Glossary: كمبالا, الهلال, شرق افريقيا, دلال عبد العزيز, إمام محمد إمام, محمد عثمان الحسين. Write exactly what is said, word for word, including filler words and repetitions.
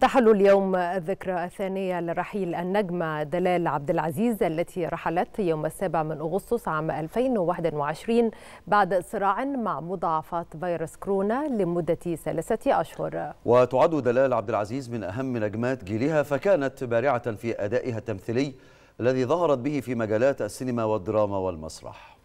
تحل اليوم الذكرى الثانية لرحيل النجمة دلال عبد العزيز التي رحلت يوم السابع من أغسطس عام ألفين وواحد وعشرين بعد صراع مع مضاعفات فيروس كورونا لمدة ثلاثة أشهر. وتعد دلال عبد العزيز من أهم نجمات جيلها، فكانت بارعة في أدائها التمثيلي الذي ظهرت به في مجالات السينما والدراما والمسرح.